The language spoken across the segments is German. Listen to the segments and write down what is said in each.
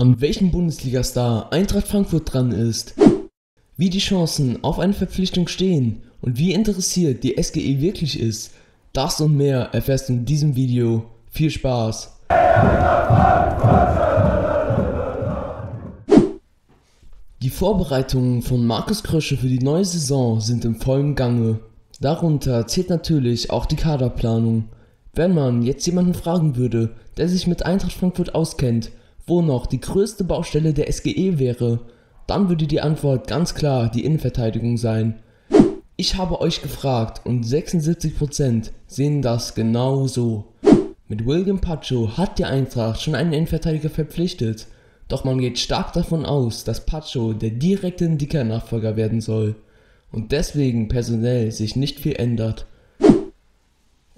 An welchem Bundesliga-Star Eintracht Frankfurt dran ist, wie die Chancen auf eine Verpflichtung stehen und wie interessiert die SGE wirklich ist, das und mehr erfährst du in diesem Video. Viel Spaß! Die Vorbereitungen von Markus Krösche für die neue Saison sind im vollen Gange. Darunter zählt natürlich auch die Kaderplanung. Wenn man jetzt jemanden fragen würde, der sich mit Eintracht Frankfurt auskennt, wo noch die größte Baustelle der SGE wäre, dann würde die Antwort ganz klar die Innenverteidigung sein. Ich habe euch gefragt und 76% sehen das genau so. Mit William Pacho hat die Eintracht schon einen Innenverteidiger verpflichtet, doch man geht stark davon aus, dass Pacho der direkte Dicker-Nachfolger werden soll und deswegen personell sich nicht viel ändert.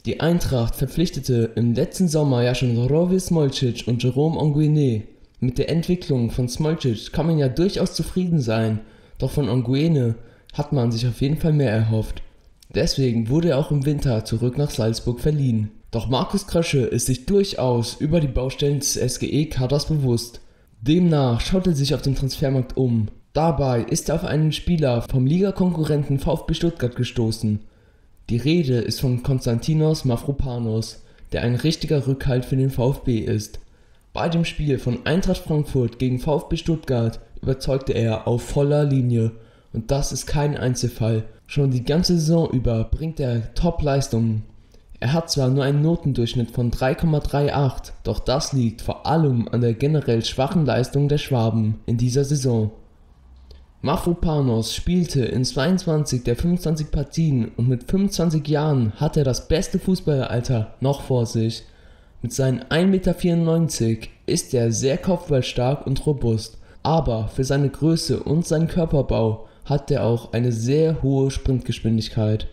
Die Eintracht verpflichtete im letzten Sommer ja schon Rovi Smolcic und Jerome Onguéné. Mit der Entwicklung von Smolcic kann man ja durchaus zufrieden sein, doch von Anguine hat man sich auf jeden Fall mehr erhofft. Deswegen wurde er auch im Winter zurück nach Salzburg verliehen. Doch Markus Krösche ist sich durchaus über die Baustellen des SGE-Kaders bewusst. Demnach schaut er sich auf dem Transfermarkt um. Dabei ist er auf einen Spieler vom Ligakonkurrenten VfB Stuttgart gestoßen. Die Rede ist von Konstantinos Mavropanos, der ein richtiger Rückhalt für den VfB ist. Bei dem Spiel von Eintracht Frankfurt gegen VfB Stuttgart überzeugte er auf voller Linie und das ist kein Einzelfall. Schon die ganze Saison über bringt er Top-Leistungen. Er hat zwar nur einen Notendurchschnitt von 3,38, doch das liegt vor allem an der generell schwachen Leistung der Schwaben in dieser Saison. Mavropanos spielte in 22 der 25 Partien und mit 25 Jahren hat er das beste Fußballeralter noch vor sich. Mit seinen 1,94 Meter ist er sehr kopfballstark und robust, aber für seine Größe und seinen Körperbau hat er auch eine sehr hohe Sprintgeschwindigkeit.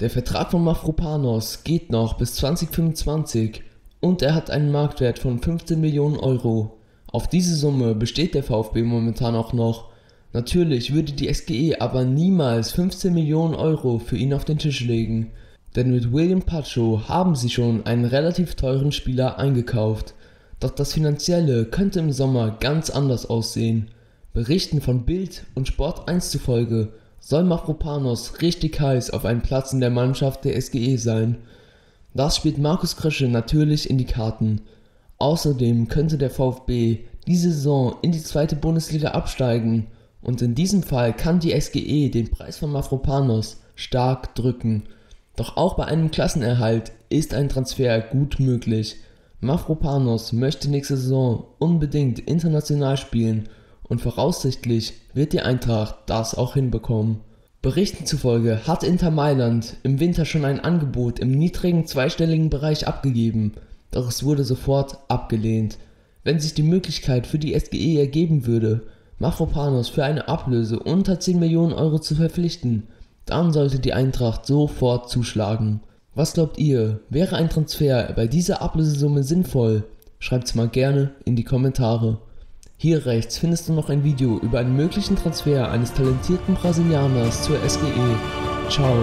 Der Vertrag von Mavropanos geht noch bis 2025 und er hat einen Marktwert von 15 Millionen Euro. Auf diese Summe besteht der VfB momentan auch noch. Natürlich würde die SGE aber niemals 15 Millionen Euro für ihn auf den Tisch legen, denn mit William Pacho haben sie schon einen relativ teuren Spieler eingekauft. Doch das Finanzielle könnte im Sommer ganz anders aussehen. Berichten von BILD und Sport 1 zufolge soll Mavropanos richtig heiß auf einen Platz in der Mannschaft der SGE sein. Das spielt Markus Krösche natürlich in die Karten. Außerdem könnte der VfB diese Saison in die zweite Bundesliga absteigen. Und in diesem Fall kann die SGE den Preis von Mavropanos stark drücken. Doch auch bei einem Klassenerhalt ist ein Transfer gut möglich. Mavropanos möchte nächste Saison unbedingt international spielen und voraussichtlich wird die Eintracht das auch hinbekommen. Berichten zufolge hat Inter Mailand im Winter schon ein Angebot im niedrigen zweistelligen Bereich abgegeben, doch es wurde sofort abgelehnt. Wenn sich die Möglichkeit für die SGE ergeben würde, Mavropanos für eine Ablöse unter 10 Millionen Euro zu verpflichten, dann sollte die Eintracht sofort zuschlagen. Was glaubt ihr, wäre ein Transfer bei dieser Ablösesumme sinnvoll? Schreibt's mal gerne in die Kommentare. Hier rechts findest du noch ein Video über einen möglichen Transfer eines talentierten Brasilianers zur SGE. Ciao.